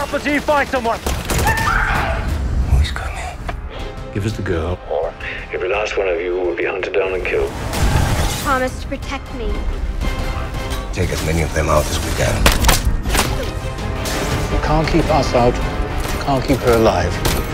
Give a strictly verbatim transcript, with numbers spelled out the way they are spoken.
opposite, you find someone. He's coming. Give us the girl, or every last one of you will be hunted down and killed. Promise to protect me. Take as many of them out as we can. You can't keep us out. You can't keep her alive.